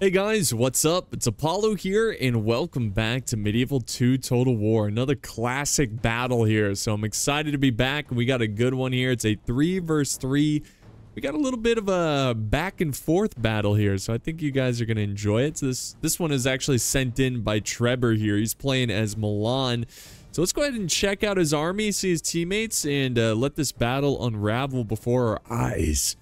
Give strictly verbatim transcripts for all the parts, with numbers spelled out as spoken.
Hey guys, what's up? It's Apollo here, and welcome back to Medieval two Total War. Another classic battle here, so I'm excited to be back. We got a good one here. It's a three versus three. We got a little bit of a back and forth battle here, so I think you guys are going to enjoy it. So this, this one is actually sent in by Trevor here. He's playing as Milan. So let's go ahead and check out his army, see his teammates, and uh, let this battle unravel before our eyes.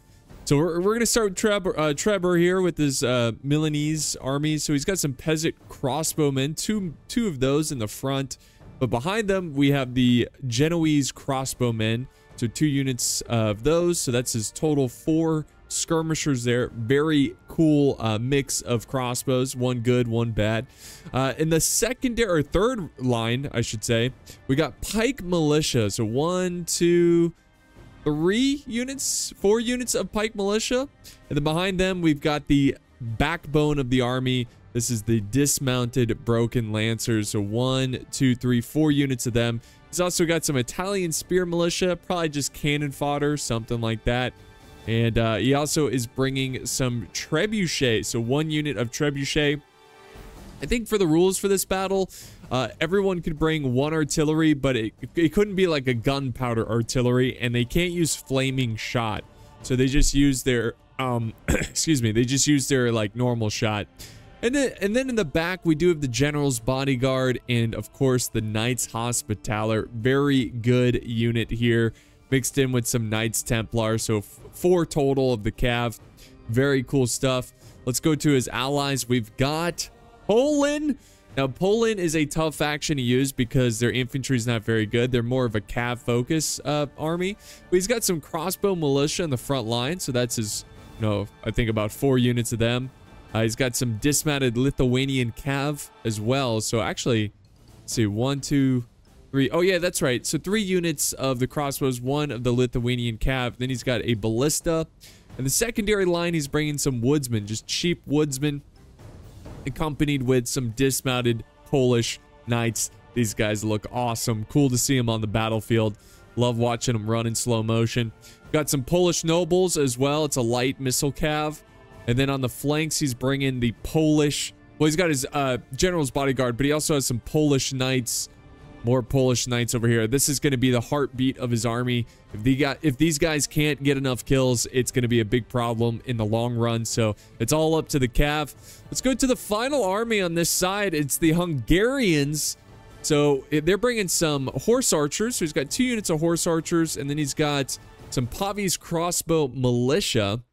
So we're, we're going to start with Trevor, uh, Trevor here with his uh, Milanese army. So he's got some peasant crossbowmen, two, two of those in the front. But behind them, we have the Genoese crossbowmen. So two units of those. So that's his total four skirmishers there. Very cool uh, mix of crossbows. One good, one bad. Uh, in the secondary or third line, I should say, we got pike militia. So one, two... Three units, four units of pike militia. And then behind them, we've got the backbone of the army. This is the dismounted broken lancers. So one, two, three, four units of them. He's also got some Italian spear militia, probably just cannon fodder, something like that. And uh, he also is bringing some trebuchet. So one unit of trebuchet. I think for the rules for this battle, uh, everyone could bring one artillery, but it, it couldn't be like a gunpowder artillery, and they can't use flaming shot. So they just use their, um, excuse me, they just use their like normal shot. And then, and then in the back, we do have the general's bodyguard and, of course, the Knights Hospitaller. Very good unit here, mixed in with some Knights Templar. So f four total of the cav. Very cool stuff. Let's go to his allies. We've got... Poland. Now, Poland is a tough faction to use because their infantry is not very good. They're more of a cav focus uh, army. But he's got some crossbow militia in the front line. So that's his, you know, I think about four units of them. Uh, he's got some dismounted Lithuanian cav as well. So actually, let's see, one, two, three. Oh, yeah, that's right. So three units of the crossbows, one of the Lithuanian cav. Then he's got a ballista. And the secondary line, he's bringing some woodsmen, just cheap woodsmen, accompanied with some dismounted Polish knights. These guys look awesome. Cool to see them on the battlefield. Love watching them run in slow motion. Got some Polish nobles as well. It's a light missile cav. And then on the flanks, he's bringing the Polish... Well, he's got his uh, general's bodyguard, but he also has some Polish knights. More Polish knights over here. This is going to be the heartbeat of his army. If, they got, if these guys can't get enough kills, it's going to be a big problem in the long run. So it's all up to the cav. Let's go to the final army on this side. It's the Hungarians. So they're bringing some horse archers. So he's got two units of horse archers. And then he's got some Pavise crossbow militia.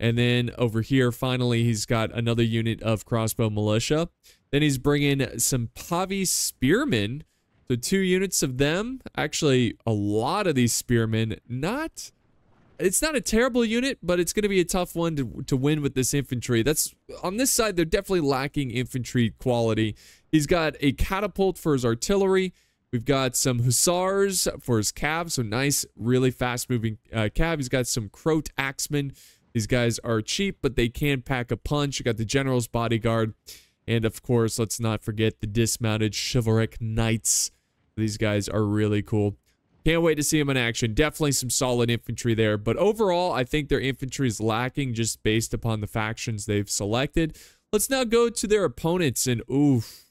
And then over here, finally, he's got another unit of crossbow militia. Then he's bringing some Pavise spearmen. So two units of them, actually a lot of these spearmen, not, it's not a terrible unit, but it's going to be a tough one to, to win with this infantry. That's, on this side, they're definitely lacking infantry quality. He's got a catapult for his artillery. We've got some hussars for his cav, so nice, really fast-moving uh, cav. He's got some Croat axemen. These guys are cheap, but they can pack a punch. You got the general's bodyguard. And, of course, let's not forget the dismounted chivalric knights. These guys are really cool. Can't wait to see them in action. Definitely some solid infantry there. But overall, I think their infantry is lacking just based upon the factions they've selected. Let's now go to their opponents. And, oof,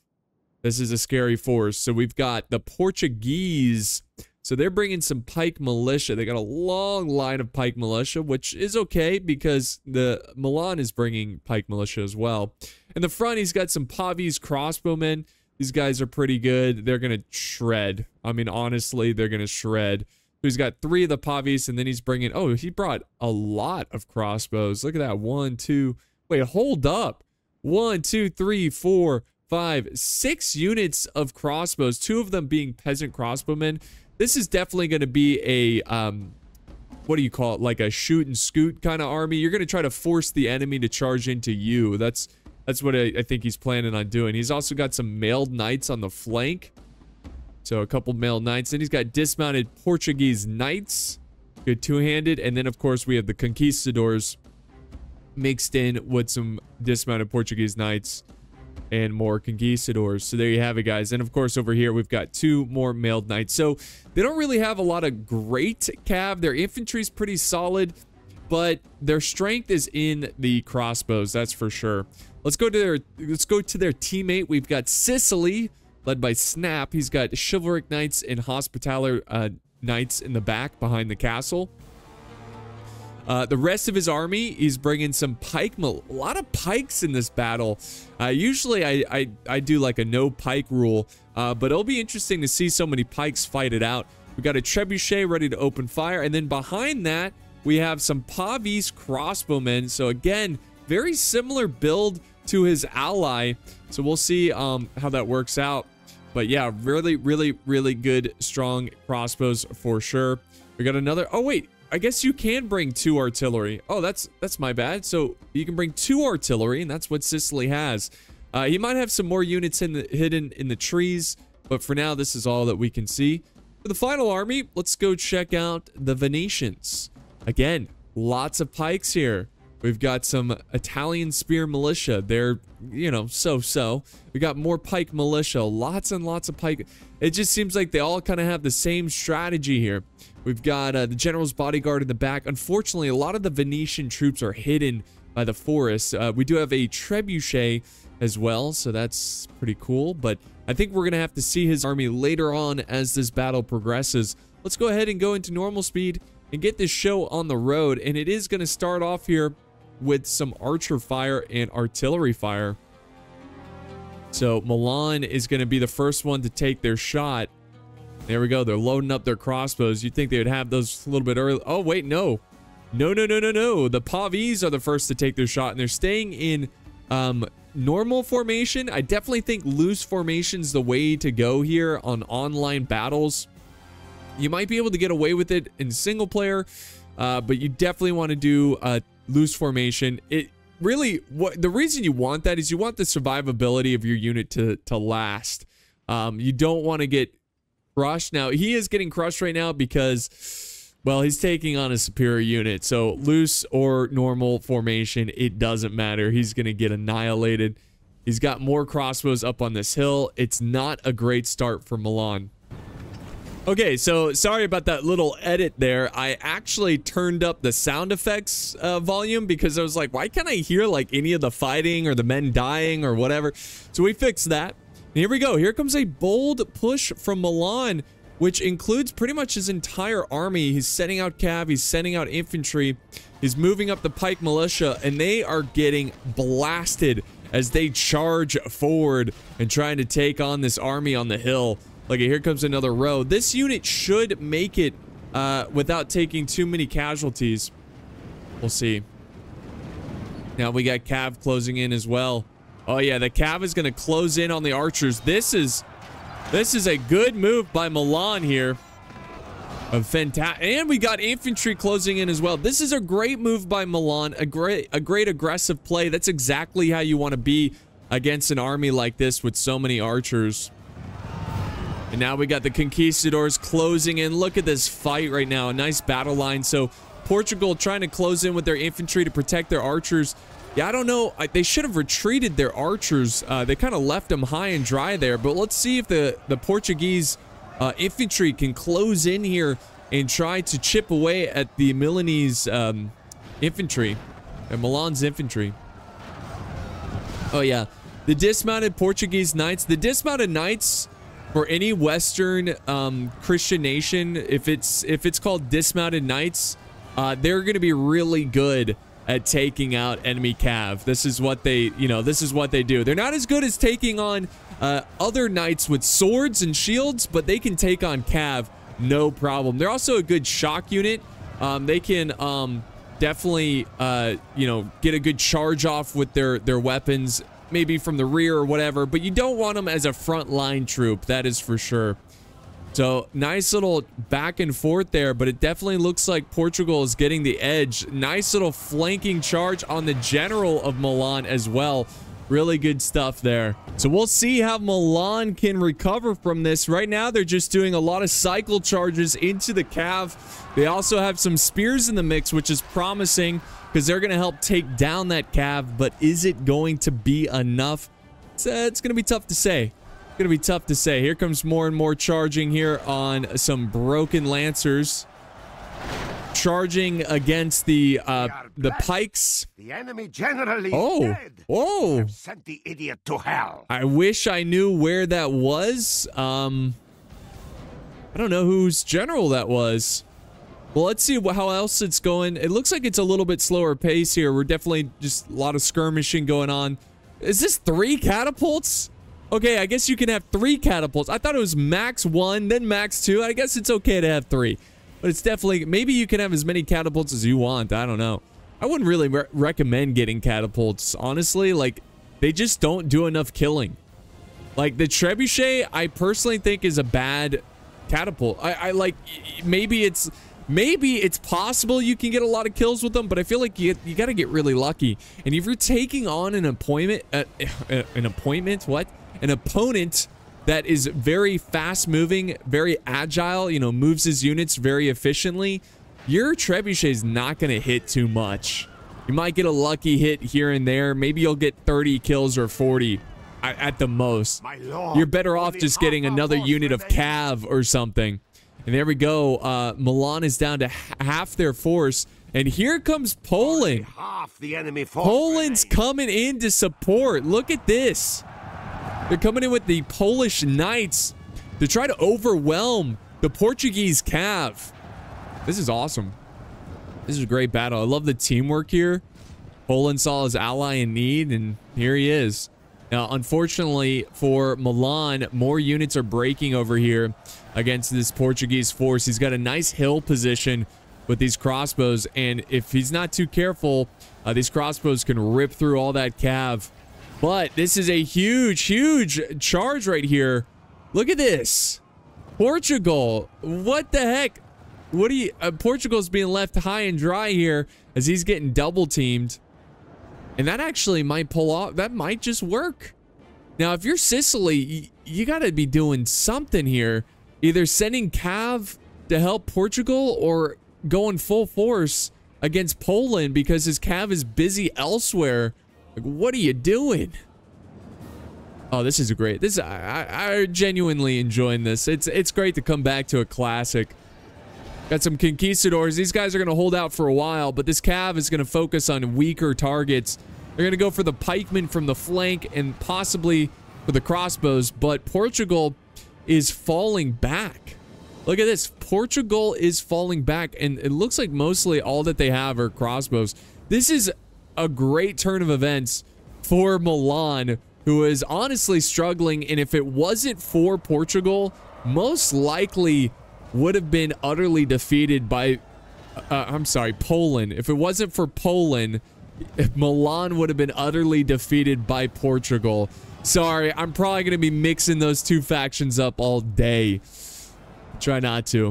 this is a scary force. So we've got the Portuguese. So they're bringing some pike militia. They got a long line of pike militia, which is okay because the Milan is bringing pike militia as well. In the front, he's got some Pavise crossbowmen. These guys are pretty good. They're going to shred. I mean, honestly, they're going to shred. So he's got three of the Pavise, and then he's bringing... Oh, he brought a lot of crossbows. Look at that. One, two... Wait, hold up. One, two, three, four, five, six units of crossbows, two of them being peasant crossbowmen. This is definitely going to be a... Um, what do you call it? Like a shoot and scoot kind of army. You're going to try to force the enemy to charge into you. That's... That's what I, I think he's planning on doing. He's also got some mailed knights on the flank. So a couple mailed knights. Then he's got dismounted Portuguese knights. Good two-handed. And then, of course, we have the conquistadors mixed in with some dismounted Portuguese knights and more conquistadors. So there you have it, guys. And, of course, over here, we've got two more mailed knights. So they don't really have a lot of great cav. Their infantry is pretty solid. but their strength is in the crossbows, that's for sure. Let's go to their let's go to their teammate. We've got Sicily, led by Snap. He's got chivalric knights and hospitaller uh, knights in the back behind the castle. Uh, the rest of his army is bringing some pikemen. A lot of pikes in this battle. Uh, usually I, I, I do like a no pike rule, uh, but it'll be interesting to see so many pikes fight it out. We've got a trebuchet ready to open fire. And then behind that, we have some Pavise crossbowmen. So again, very similar build to his ally. So we'll see um, how that works out. But yeah, really, really, really good, strong crossbows for sure. We got another... Oh, wait. I guess you can bring two artillery. Oh, that's that's my bad. So you can bring two artillery, and that's what Sicily has. Uh, he might have some more units in the, hidden in the trees, but for now, this is all that we can see. For the final army, let's go check out the Venetians. Again, lots of pikes here. We've got some Italian spear militia. They're, you know, so-so. We got more pike militia. Lots and lots of pike. It just seems like they all kind of have the same strategy here. We've got uh, the general's bodyguard in the back. Unfortunately, a lot of the Venetian troops are hidden by the forest. Uh, we do have a trebuchet as well, so that's pretty cool. But I think we're going to have to see his army later on as this battle progresses. Let's go ahead and go into normal speed and get this show on the road. And it is going to start off here with some archer fire and artillery fire. So Milan is going to be the first one to take their shot. There we go. They're loading up their crossbows. You'd think they would have those a little bit early. Oh, wait, no. No, no, no, no, no. The Pavese are the first to take their shot, and they're staying in um, normal formation. I definitely think loose formation's the way to go here on online battles. You might be able to get away with it in single player, uh, but you definitely want to do a uh, loose formation. It really, what the reason you want that is you want the survivability of your unit to to last. Um, you don't want to get crushed. Now he is getting crushed right now because, well, he's taking on a superior unit. So loose or normal formation, it doesn't matter. He's going to get annihilated. He's got more crossbows up on this hill. It's not a great start for Milan. Okay, so sorry about that little edit there. I actually turned up the sound effects uh, volume because I was like, why can't I hear like any of the fighting or the men dying or whatever? So we fixed that. And here we go. Here comes a bold push from Milan, which includes pretty much his entire army. He's sending out cav. He's sending out infantry. He's moving up the pike militia, and they are getting blasted as they charge forward and trying to take on this army on the hill. Look, okay, here comes another row. This unit should make it uh, without taking too many casualties. We'll see. Now we got cav closing in as well. Oh yeah, the cav is going to close in on the archers. This is this is a good move by Milan here. A fantastic, and we got infantry closing in as well. This is a great move by Milan. A great a great aggressive play. That's exactly how you want to be against an army like this with so many archers. And now we got the conquistadors closing in. Look at this fight right now. A nice battle line. So Portugal trying to close in with their infantry to protect their archers. Yeah, I don't know. I, they should have retreated their archers. Uh, they kind of left them high and dry there. But let's see if the, the Portuguese uh, infantry can close in here and try to chip away at the Milanese um, infantry. And Milan's infantry. Oh, yeah. The dismounted Portuguese knights. The dismounted knights... For any Western um, Christian nation, if it's if it's called dismounted knights, uh, they're going to be really good at taking out enemy cav. This is what they, you know, this is what they do. They're not as good as taking on uh, other knights with swords and shields, but they can take on cav no problem. They're also a good shock unit. Um, they can um, definitely, uh, you know, get a good charge off with their their weapons. Maybe from the rear or whatever, but you don't want them as a frontline troop, that is for sure. So nice little back and forth there, but it definitely looks like Portugal is getting the edge. Nice little flanking charge on the general of Milan as well. Really good stuff there. So we'll see how Milan can recover from this. Right now, they're just doing a lot of cycle charges into the cav. They also have some spears in the mix, which is promising because they're going to help take down that cav. But is it going to be enough? It's, uh, it's going to be tough to say. It's going to be tough to say. Here comes more and more charging here on some broken lancers. charging against the uh, the pikes. The enemy general is oh. dead. Oh, I've sent the idiot to hell. I wish I knew where that was. Um, I don't know whose general that was. Well, let's see how else it's going. It looks like it's a little bit slower pace here. We're definitely just a lot of skirmishing going on. Is this three catapults? Okay, I guess you can have three catapults. I thought it was max one, then max two. I guess it's okay to have three. But it's definitely... Maybe you can have as many catapults as you want. I don't know. I wouldn't really re recommend getting catapults, honestly. Like, they just don't do enough killing. Like, the trebuchet, I personally think is a bad catapult. I, I like... Maybe it's... Maybe it's possible you can get a lot of kills with them, but I feel like you, you got to get really lucky. And if you're taking on an appointment, uh, uh, an appointment, what? An opponent that is very fast moving, very agile, you know, moves his units very efficiently, your trebuchet is not going to hit too much. You might get a lucky hit here and there. Maybe you'll get thirty kills or forty at the most. My Lord, you're better off just getting another unit of cav or something. And there we go. Uh, Milan is down to h half their force. And here comes Poland. Half the enemy force. Poland's coming in to support. Look at this. They're coming in with the Polish Knights to try to overwhelm the Portuguese cav. This is awesome. This is a great battle. I love the teamwork here. Poland saw his ally in need, and here he is. Now, unfortunately for Milan, more units are breaking over here against this Portuguese force. He's got a nice hill position with these crossbows, and if he's not too careful, uh, these crossbows can rip through all that cav. But this is a huge, huge charge right here. Look at this. Portugal, what the heck? What do you? Uh, Portugal's being left high and dry here as he's getting double teamed. And that actually might pull off. That might just work. Now, if you're Sicily, you, you got to be doing something here. Either sending cav to help Portugal or going full force against Poland because his cav is busy elsewhere. Like, what are you doing? Oh, this is a great. This I, I, I genuinely enjoying this. It's it's great to come back to a classic. Got some conquistadors. These guys are going to hold out for a while, but this cav is going to focus on weaker targets. They're going to go for the pikemen from the flank and possibly for the crossbows, but Portugal is falling back. Look at this. Portugal is falling back, and it looks like mostly all that they have are crossbows. This is a great turn of events for Milan, who is honestly struggling, and if it wasn't for Portugal, most likely would have been utterly defeated by, uh, I'm sorry, Poland. If it wasn't for Poland, Milan would have been utterly defeated by Portugal. Sorry, I'm probably going to be mixing those two factions up all day. Try not to.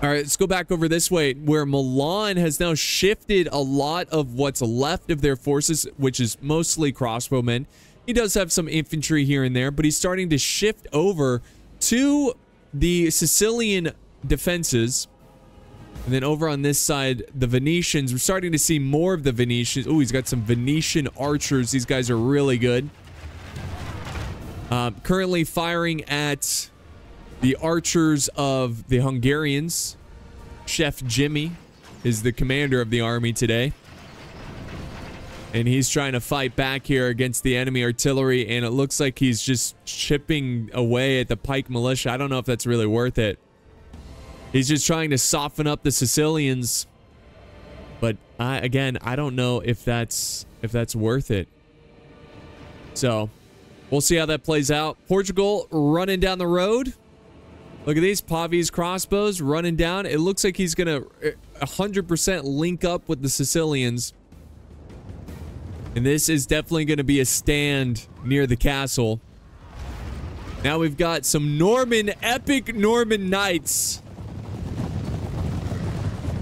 All right, let's go back over this way, where Milan has now shifted a lot of what's left of their forces, which is mostly crossbowmen. He does have some infantry here and there, but he's starting to shift over to the Sicilian defenses, and then over on this side, the Venetians. We're starting to see more of the Venetians. Oh, he's got some Venetian archers. These guys are really good. Um, currently firing at the archers of the Hungarians. Chef Jimmy is the commander of the army today, and he's trying to fight back here against the enemy artillery, and it looks like he's just chipping away at the pike militia. I don't know if that's really worth it. He's just trying to soften up the Sicilians, but I, again, I don't know if that's if that's worth it. So we'll see how that plays out. Portugal running down the road. Look at these Pavise crossbows running down. It looks like he's gonna one hundred percent link up with the Sicilians. And this is definitely going to be a stand near the castle. Now we've got some Norman, epic Norman knights.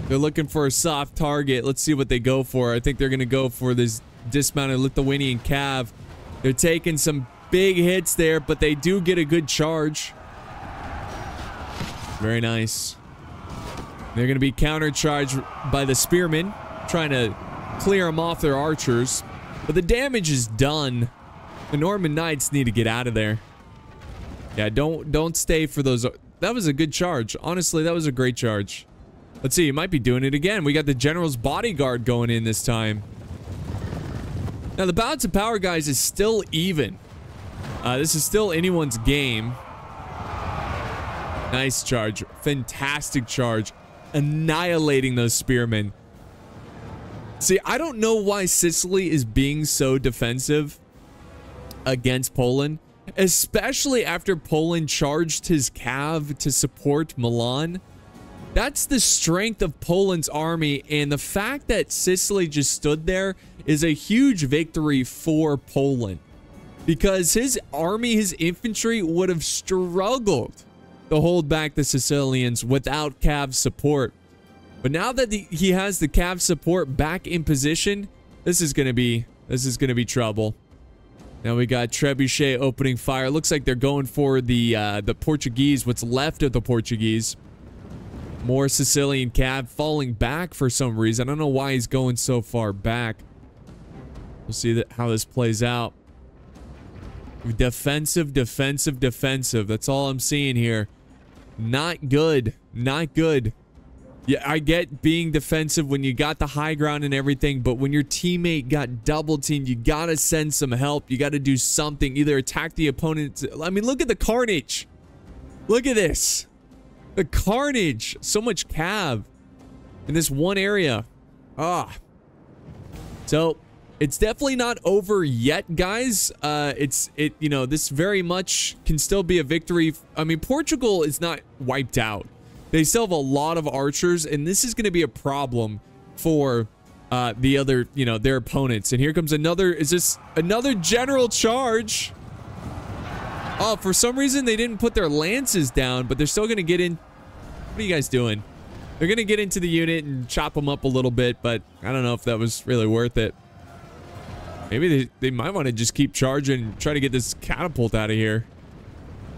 They're looking for a soft target. Let's see what they go for. I think they're going to go for this dismounted Lithuanian cav. They're taking some big hits there, but they do get a good charge. Very nice. They're going to be countercharged by the spearmen, trying to clear them off their archers. But the damage is done. The Norman Knights need to get out of there. Yeah, don't don't stay for those. That was a good charge. Honestly, that was a great charge. Let's see, he might be doing it again. We got the general's bodyguard going in this time. Now, the balance of power, guys, is still even. Uh, this is still anyone's game. Nice charge. Fantastic charge. Annihilating those spearmen. See, I don't know why Sicily is being so defensive against Poland, especially after Poland charged his cav to support Milan. That's the strength of Poland's army, and the fact that Sicily just stood there is a huge victory for Poland, because his army, his infantry, would have struggled to hold back the Sicilians without cav support. But now that the, he has the cav support back in position, this is going to be this is going to be trouble. Now we got Trebuchet opening fire. Looks like they're going for the uh, the Portuguese, what's left of the Portuguese. More Sicilian cav falling back for some reason. I don't know why he's going so far back. We'll see that how this plays out. Defensive, defensive, defensive. That's all I'm seeing here. Not good. Not good. Yeah, I get being defensive when you got the high ground and everything, but when your teammate got double teamed, you got to send some help. You got to do something. Either attack the opponent. I mean, look at the carnage. Look at this. The carnage. So much cav in this one area. Ah. So it's definitely not over yet, guys. Uh, it's, it, you know, this very much can still be a victory. I mean, Portugal is not wiped out. They still have a lot of archers, and this is going to be a problem for uh, the other, you know, their opponents. And here comes another, is this another general charge? Oh, for some reason, they didn't put their lances down, but they're still going to get in. What are you guys doing? They're going to get into the unit and chop them up a little bit, but I don't know if that was really worth it. Maybe they, they might want to just keep charging and try to get this catapult out of here.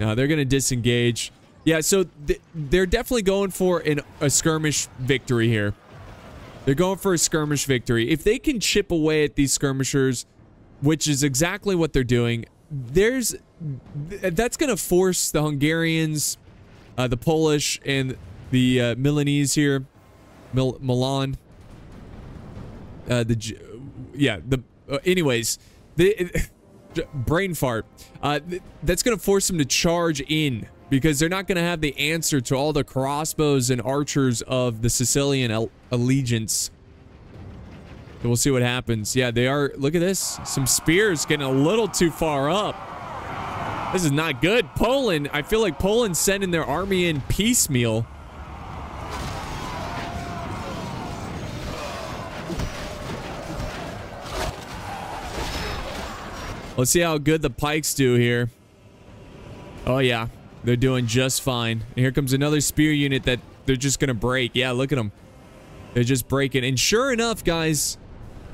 No, they're going to disengage. Yeah, so th they're definitely going for an, a skirmish victory here. They're going for a skirmish victory. If they can chip away at these skirmishers, which is exactly what they're doing, there's th that's going to force the Hungarians, uh, the Polish, and the uh, Milanese here, Mil Milan, uh, the yeah, the. Uh, anyways, the brain fart. Uh, th that's going to force them to charge in, because they're not going to have the answer to all the crossbows and archers of the Sicilian allegiance. So we'll see what happens. Yeah, they are. Look at this. Some spears getting a little too far up. This is not good. Poland. I feel like Poland's sending their army in piecemeal. Let's see how good the pikes do here. Oh, yeah. They're doing just fine. And here comes another spear unit that they're just going to break. Yeah, look at them. They're just breaking. And sure enough, guys.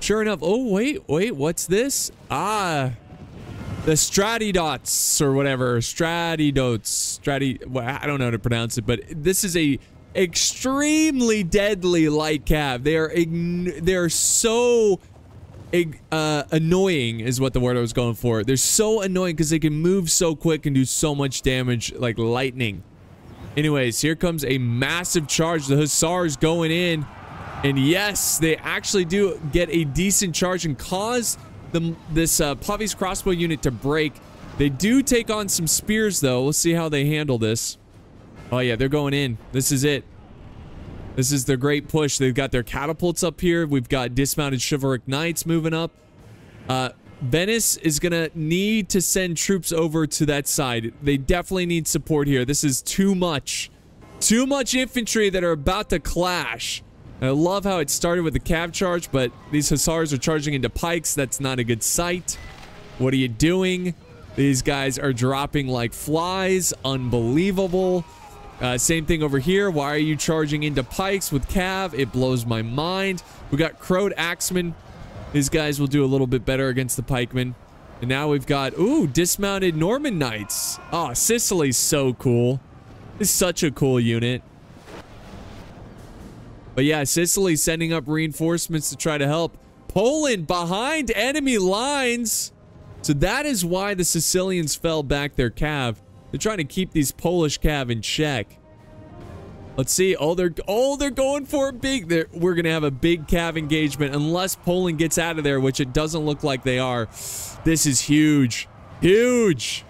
Sure enough. Oh, wait. Wait. What's this? Ah. The Stratidots or whatever. Stratidots. Strati... Well, I don't know how to pronounce it, but this is a extremely deadly light cav. They are, ign they are so... Uh, annoying is what the word I was going for. They're so annoying because they can move so quick and do so much damage like lightning. Anyways, here comes a massive charge. The Hussars going in. And yes, they actually do get a decent charge and cause the, this uh, Pavise crossbow unit to break. They do take on some spears, though. We'll see how they handle this. Oh, yeah, they're going in. This is it. This is their great push. They've got their catapults up here. We've got dismounted chivalric knights moving up. Uh, Venice is going to need to send troops over to that side. They definitely need support here. This is too much. Too much infantry that are about to clash. I love how it started with the cav charge, but these hussars are charging into pikes. That's not a good sight. What are you doing? These guys are dropping like flies. Unbelievable. Uh, same thing over here. Why are you charging into pikes with cav? It blows my mind. We got crowed axemen. These guys will do a little bit better against the pikemen. And now we've got, ooh, dismounted Norman knights. Oh, Sicily's so cool. It's such a cool unit. But yeah, Sicily sending up reinforcements to try to help. Poland behind enemy lines. So that is why the Sicilians fell back their cav. They're trying to keep these Polish cav in check. Let's see. Oh, they're oh they're going for a big. They're, we're gonna have a big cav engagement unless Poland gets out of there, which it doesn't look like they are. This is huge, huge.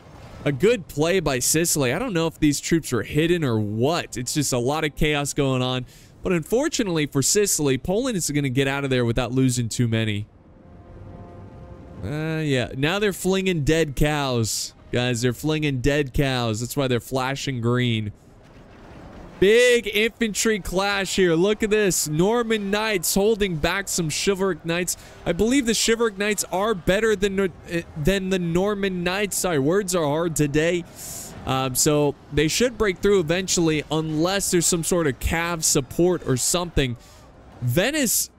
A good play by Sicily. I don't know if these troops were hidden or what. It's just a lot of chaos going on. But unfortunately for Sicily, Poland is gonna get out of there without losing too many. Uh, yeah. Now they're flinging dead cows, guys. They're flinging dead cows. That's why they're flashing green. Big infantry clash here. Look at this. Norman knights holding back some chivalric knights. I believe the chivalric knights are better than than the Norman knights. Sorry, words are hard today. Um, so they should break through eventually unless there's some sort of cav support or something. Venice,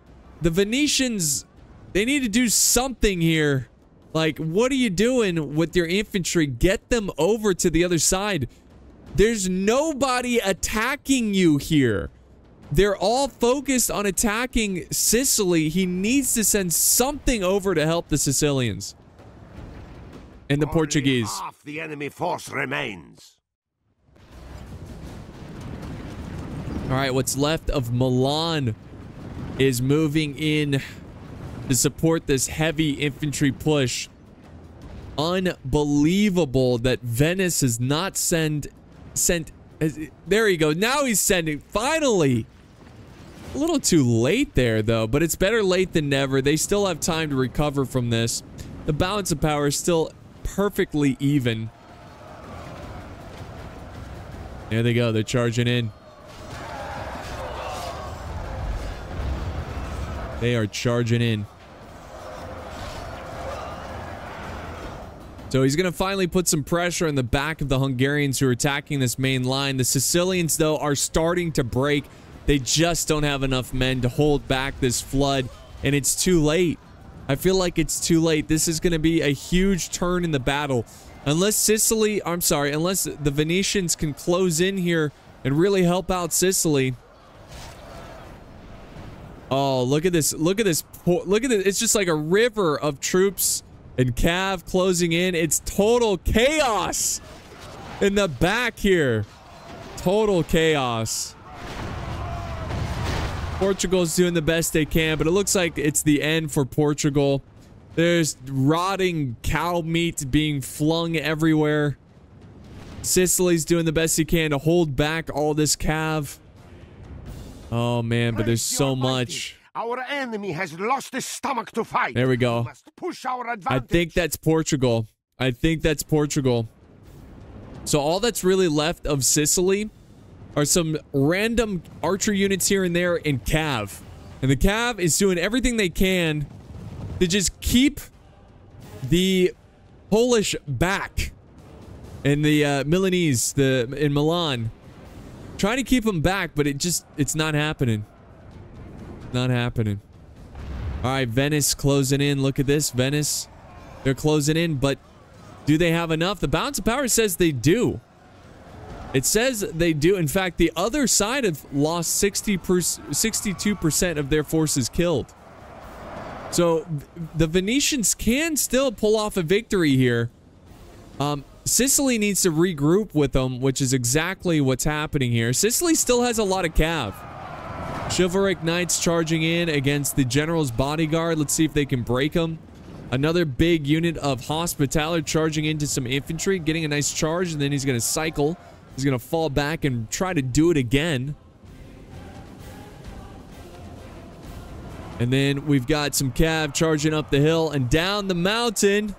the Venetians, they need to do something here. Like, what are you doing with your infantry? Get them over to the other side. There's nobody attacking you here. They're all focused on attacking Sicily. He needs to send something over to help the Sicilians. And the Only Portuguese. Half the enemy force remains. All right, what's left of Milan is moving in to support this heavy infantry push. Unbelievable that Venice has not sent... Sent, there you go. Now he's sending, finally. A little too late there, though, but it's better late than never. They still have time to recover from this. The balance of power is still perfectly even. There they go. They're charging in. They are charging in. So he's going to finally put some pressure on the back of the Hungarians who are attacking this main line. The Sicilians, though, are starting to break. They just don't have enough men to hold back this flood, and it's too late. I feel like it's too late. This is going to be a huge turn in the battle. Unless Sicily, I'm sorry, unless the Venetians can close in here and really help out Sicily. Oh, look at this. Look at this. Look at this. It's just like a river of troops. And Cav closing in. It's total chaos in the back here. Total chaos. Portugal's doing the best they can, but it looks like it's the end for Portugal. There's rotting cow meat being flung everywhere. Sicily's doing the best he can to hold back all this Cav. Oh, man, but there's so much. Our enemy has lost his stomach to fight. There we go. We must push our advantage. I think that's Portugal. I think that's Portugal. So all that's really left of Sicily are some random archer units here and there in Cav. And the Cav is doing everything they can to just keep the Polish back. And the uh, Milanese the in Milan. Trying to keep them back, but it just, it's not happening. Not happening. All right, Venice closing in. Look at this, Venice. They're closing in, but do they have enough? The balance of power says they do. It says they do. In fact, the other side have lost sixty-two percent of their forces killed. So the Venetians can still pull off a victory here. Um, Sicily needs to regroup with them, which is exactly what's happening here. Sicily still has a lot of cav. Chivalric Knights charging in against the General's bodyguard. Let's see if they can break them. Another big unit of Hospitaller charging into some infantry, getting a nice charge, and then he's going to cycle. He's going to fall back and try to do it again. And then we've got some cav charging up the hill and down the mountain.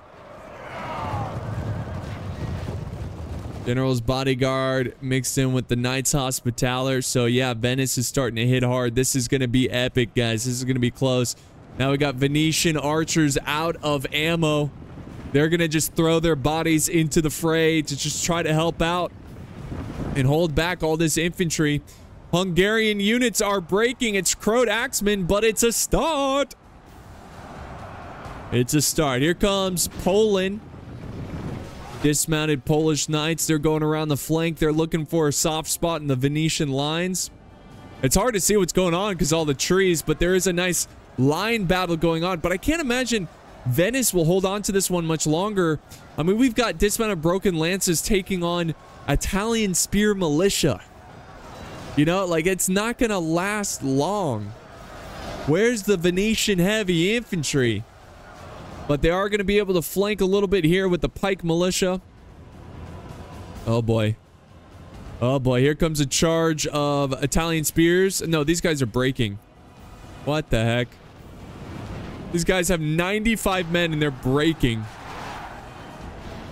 General's bodyguard mixed in with the Knights Hospitaller. So, yeah, Venice is starting to hit hard. This is going to be epic, guys. This is going to be close. Now we got Venetian archers out of ammo. They're going to just throw their bodies into the fray to just try to help out and hold back all this infantry. Hungarian units are breaking. It's Crowed Axemen, but it's a start. It's a start. Here comes Poland. Dismounted Polish knights, they're going around the flank. They're looking for a soft spot in the Venetian lines. It's hard to see what's going on because all the trees, but there is a nice line battle going on. But I can't imagine Venice will hold on to this one much longer. I mean, we've got dismounted broken lances taking on Italian spear militia. You know, like, it's not going to last long. Where's the Venetian heavy infantry? But they are going to be able to flank a little bit here with the pike militia. Oh, boy. Oh, boy. Here comes a charge of Italian spears. No, these guys are breaking. What the heck? These guys have ninety-five men and they're breaking.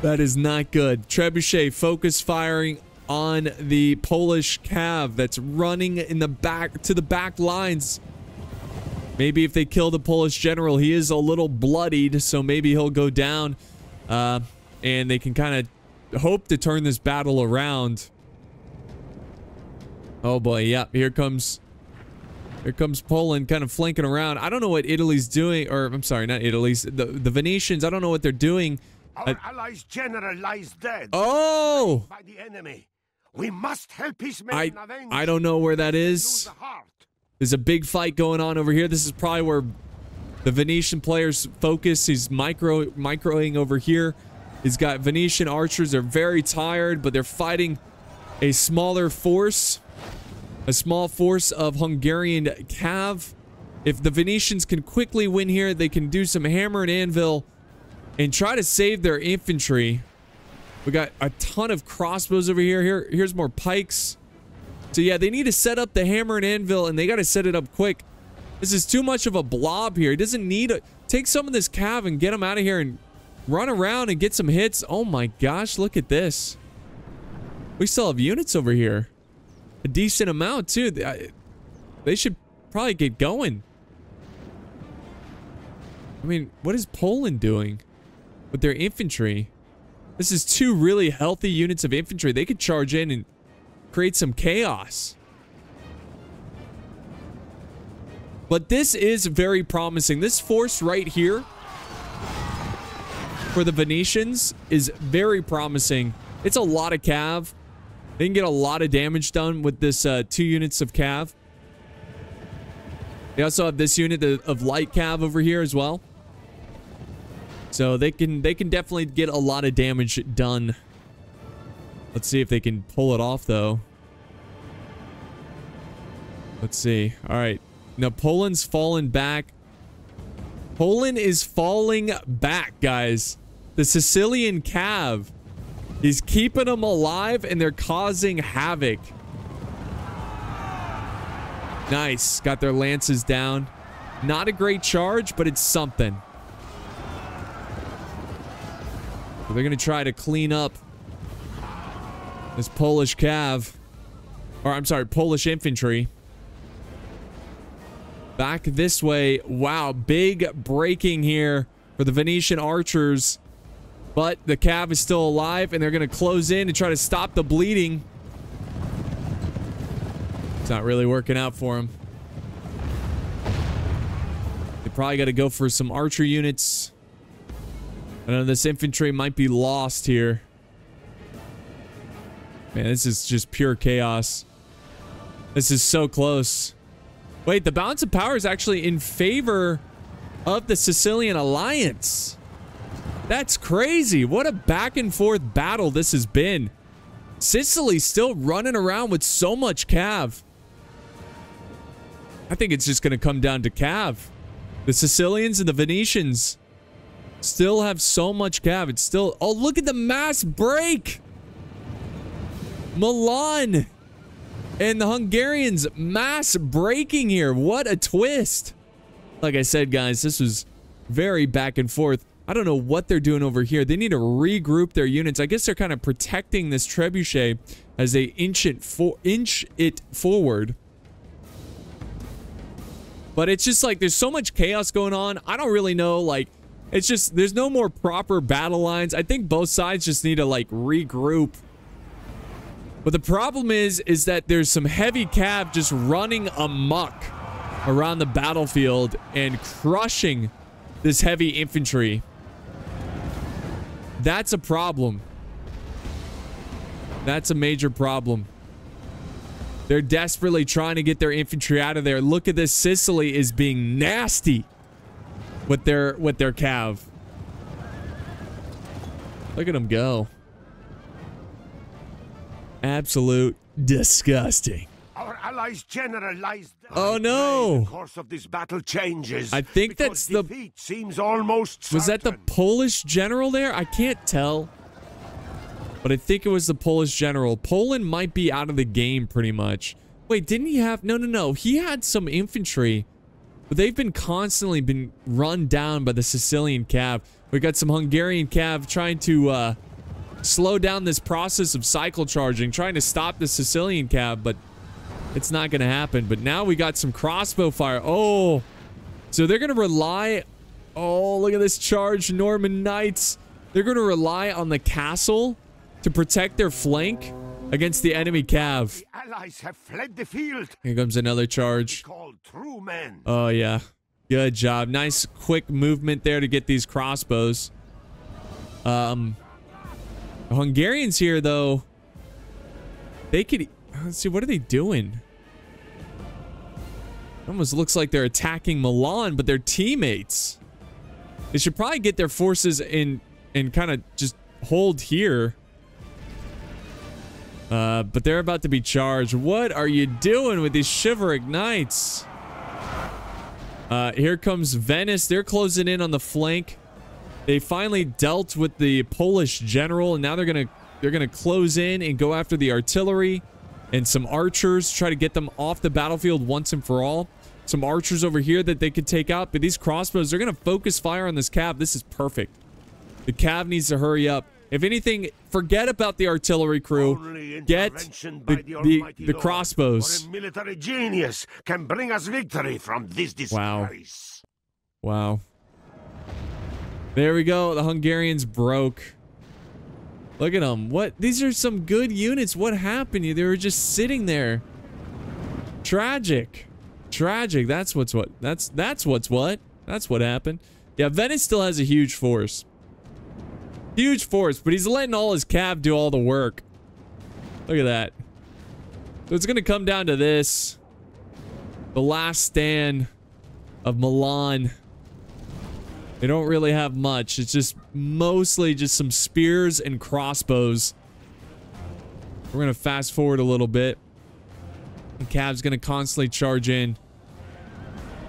That is not good. Trebuchet focus firing on the Polish cav that's running in the back to the back lines. Maybe if they kill the Polish general, he is a little bloodied, so maybe he'll go down. Uh, and they can kind of hope to turn this battle around. Oh boy, yeah, here comes here comes Poland kind of flanking around. I don't know what Italy's doing, or I'm sorry, not Italy's, the, the Venetians, I don't know what they're doing. Our uh, allies' general lies dead. Oh! By the enemy. We must help his men I, avenge. I don't know where that is. There's a big fight going on over here. This is probably where the Venetian player's focus. He's micro microing over here. He's got Venetian archers. They're very tired, but they're fighting a smaller force. A small force of Hungarian cav. If the Venetians can quickly win here, they can do some hammer and anvil and try to save their infantry. We got a ton of crossbows over here. Here, here's more pikes. So yeah, they need to set up the hammer and anvil, and they got to set it up quick. This is too much of a blob here. It doesn't need a... Take some of this cav and get them out of here and run around and get some hits. Oh my gosh, look at this. We still have units over here. A decent amount, too. They should probably get going. I mean, what is Poland doing with their infantry? This is two really healthy units of infantry. They could charge in and create some chaos. But this is very promising. This force right here for the Venetians is very promising. It's a lot of cav. They can get a lot of damage done with this uh, two units of cav. They also have this unit of light cav over here as well. So they can they can definitely get a lot of damage done. Let's see if they can pull it off, though. Let's see. All right. Now, Poland's fallen back. Poland is falling back, guys. The Sicilian cav is keeping them alive, and they're causing havoc. Nice. Got their lances down. Not a great charge, but it's something. They're going to try to clean up this Polish cav, or I'm sorry, Polish infantry. Back this way. Wow, big breaking here for the Venetian archers, but the cav is still alive, and they're going to close in and try to stop the bleeding. It's not really working out for them. They probably got to go for some archer units. I know this infantry might be lost here. Man, this is just pure chaos. This is so close. Wait, the balance of power is actually in favor of the Sicilian alliance. That's crazy. What a back and forth battle this has been. Sicily's still running around with so much cav. I think it's just going to come down to cav. The Sicilians and the Venetians still have so much cav. It's still... Oh, look at the mass break. Milan and the Hungarians mass breaking here. What a twist. Like I said, guys, this was very back and forth. I don't know what they're doing over here. They need to regroup their units. I guess they're kind of protecting this trebuchet as they inch it, for inch it forward. But it's just like there's so much chaos going on. I don't really know, like... It's just, there's no more proper battle lines. I think both sides just need to, like, regroup. But the problem is, is that there's some heavy cav just running amok around the battlefield and crushing this heavy infantry. That's a problem. That's a major problem. They're desperately trying to get their infantry out of there. Look at this. Sicily is being nasty with their with their cav. Look at them go. Absolute disgusting. Our Allies generalized. Oh no! The course of this battle changes. I think that's the defeat seems almost certain. Was that the Polish general there? I can't tell, but I think it was the Polish general. Poland might be out of the game pretty much. Wait, didn't he have? No, no, no. He had some infantry, but they've been constantly been run down by the Sicilian cav. We got some Hungarian cav trying to uh, slow down this process of cycle charging, trying to stop the Sicilian cav, but it's not going to happen. But now we got some crossbow fire. Oh, so they're going to rely. Oh, look at this charge, Norman Knights. They're going to rely on the castle to protect their flank against the enemy cav. The allies have fled the field. Here comes another charge. True men. Oh, yeah. Good job. Nice quick movement there to get these crossbows. Um, the Hungarians here, though, they could... Let's see, what are they doing? It almost looks like they're attacking Milan, but they're teammates. They should probably get their forces in and kind of just hold here. Uh, but they're about to be charged. What are you doing with these chivalric knights? Uh, here comes Venice. They're closing in on the flank. They finally dealt with the Polish general, and now they're gonna they're gonna close in and go after the artillery and some archers, try to get them off the battlefield once and for all. Some archers over here that they could take out, but these crossbows, they're gonna focus fire on this cav. This is perfect. The cav needs to hurry up. If anything, forget about the artillery crew. Get the, the, the crossbows. Military genius can bring us victory from this disgrace. Wow. Wow. There we go. The Hungarians broke. Look at them. What? These are some good units. What happened? They were just sitting there. Tragic. Tragic. That's what's what. That's that's what's what. That's what happened. Yeah, Venice still has a huge force. Huge force, but he's letting all his cav do all the work. Look at that. So it's going to come down to this. The last stand of Milan. They don't really have much. It's just mostly just some spears and crossbows. We're going to fast forward a little bit. The cav's going to constantly charge in.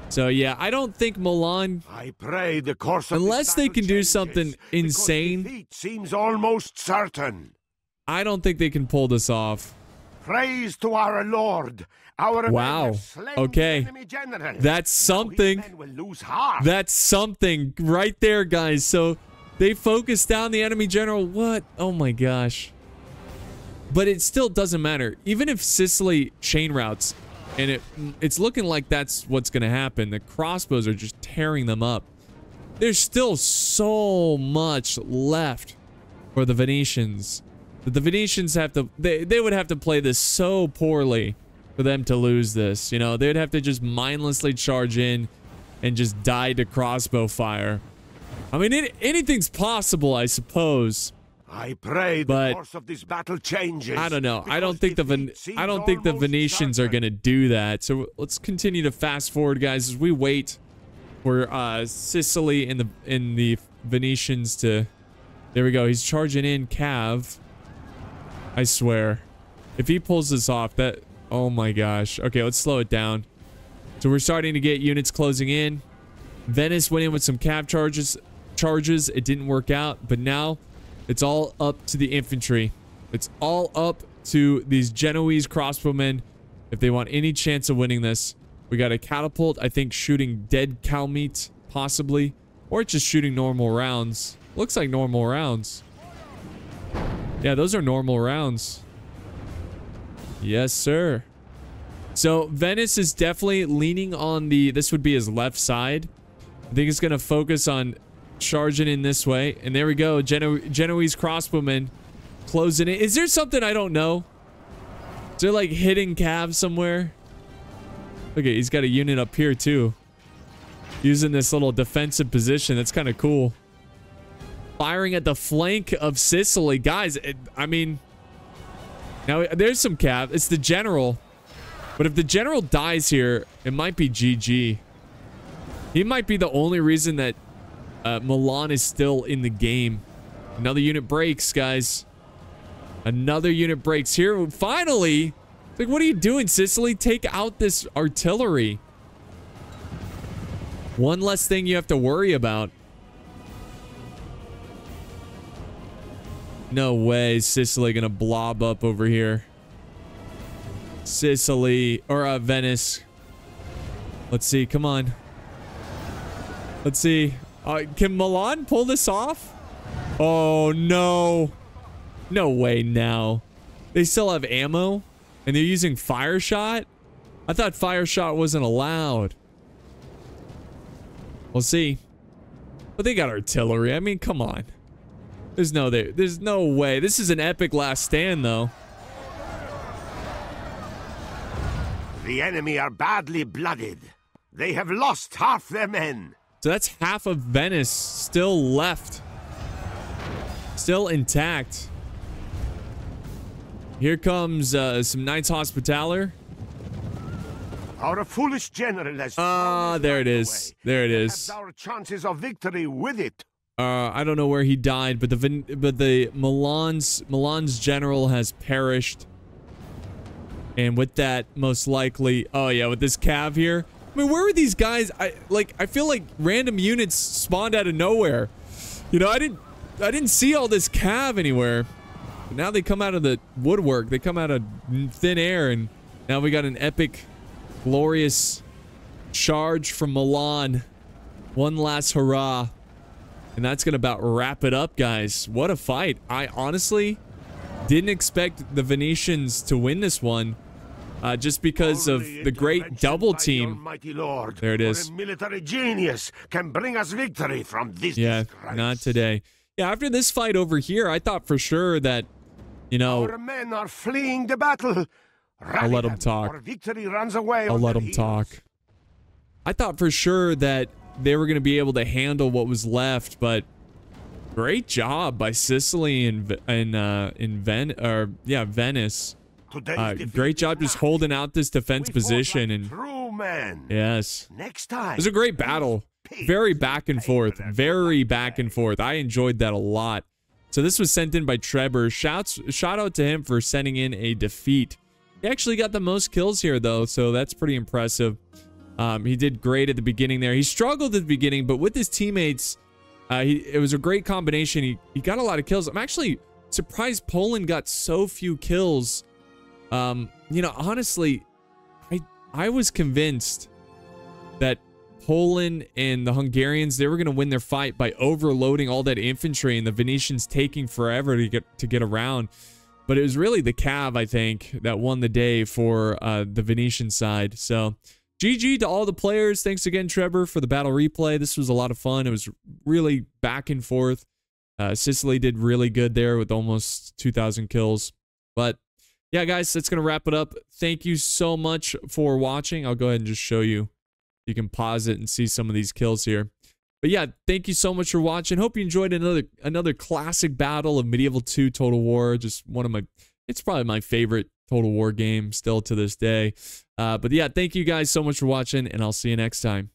So, yeah, I don't think Milan, I pray the course of unless they can do something insane, seems almost certain. I don't think they can pull this off. Praise to our Lord. Our wow. Okay. That's something. That's something right there, guys. So they focus down the enemy general. What? Oh, my gosh. But it still doesn't matter. Even if Sicily chain routes, and it it's looking like that's what's going to happen. The crossbows are just tearing them up. There's still so much left for the Venetians. That the Venetians have to... They, they would have to play this so poorly for them to lose this. You know, they'd have to just mindlessly charge in and just die to crossbow fire. I mean, it, anything's possible, I suppose. I pray the course of this battle changes. I don't know. I don't think the Ven I don't think the Venetians are going to do that. So let's continue to fast forward, guys, as we wait for uh, Sicily and the and the Venetians to. There we go. He's charging in cav. I swear, if he pulls this off, that oh my gosh. Okay, let's slow it down. So we're starting to get units closing in. Venice went in with some cav charges. Charges. It didn't work out, but now. It's all up to the infantry. It's all up to these Genoese crossbowmen if they want any chance of winning this. We got a catapult, I think, shooting dead cow meat, possibly. Or it's just shooting normal rounds. Looks like normal rounds. Yeah, those are normal rounds. Yes, sir. So, Venice is definitely leaning on the... This would be his left side. I think it's going to focus on... charging in this way, and there we go. Geno Genoese crossbowmen closing in. Is there something I don't know? Is there like hidden calves somewhere? Okay, he's got a unit up here too, using this little defensive position. That's kind of cool. Firing at the flank of Sicily, guys. It, I mean, now there's some calves. It's the general, but if the general dies here, it might be G G. He might be the only reason that. Uh, Milan is still in the game. Another unit breaks, guys. Another unit breaks here. Finally, Like, what are you doing, Sicily? Take out this artillery. One less thing you have to worry about. No way is Sicily gonna blob up over here. Sicily, or uh, Venice. Let's see, come on. Let's see. Uh, can Milan pull this off? Oh, no. No way now. They still have ammo? And they're using fire shot? I thought fire shot wasn't allowed. We'll see. But they got artillery. I mean, come on. There's no there. There's no way. This is an epic last stand, though. The enemy are badly blooded. They have lost half their men. So that's half of Venice still left. Still intact. Here comes uh, some Knights Hospitaller. Our foolish general has... Ah, uh, there it is. There it is. Our chances of victory with it. Uh, I don't know where he died, but the Vin but the Milan's Milan's general has perished. And with that, most likely, oh yeah, with this cav here. I mean, where were these guys? I like. I feel like random units spawned out of nowhere. You know, I didn't. I didn't see all this cav anywhere. But now they come out of the woodwork. They come out of thin air, and now we got an epic, glorious charge from Milan. One last hurrah. And that's going to about wrap it up, guys. What a fight. I honestly didn't expect the Venetians to win this one uh, just because of the great double team. Lord, there it is. Military genius can bring us victory from this. Yeah, disgrace. Not today. Yeah, after this fight over here, I thought for sure that, you know... Our men are fleeing the battle. I'll let them talk. Our victory runs away. I'll let them talk. I thought for sure that they were going to be able to handle what was left, but great job by Sicily and and uh, in Ven or yeah Venice. Uh, great job just holding out this defense position and yes. Next time, it was a great battle, very back and forth, very back and forth. I enjoyed that a lot. So this was sent in by Trevor. Shouts shout out to him for sending in a defeat. He actually got the most kills here though, so that's pretty impressive. Um, he did great at the beginning there. He struggled at the beginning, but with his teammates, uh, he, it was a great combination. He, he got a lot of kills. I'm actually surprised Poland got so few kills. Um, you know, honestly, I, I was convinced that Poland and the Hungarians, they were going to win their fight by overloading all that infantry and the Venetians taking forever to get, to get around. But it was really the cav, I think, that won the day for uh, the Venetian side. So... G G to all the players. Thanks again, Trevor, for the battle replay. This was a lot of fun. It was really back and forth. Uh, Sicily did really good there with almost two thousand kills. But, yeah, guys, that's going to wrap it up. Thank you so much for watching. I'll go ahead and just show you. You can pause it and see some of these kills here. But, yeah, thank you so much for watching. Hope you enjoyed another another classic battle of Medieval two Total War. Just one of my... It's probably my favorite Total War game still to this day. Uh, but yeah, thank you guys so much for watching, and I'll see you next time.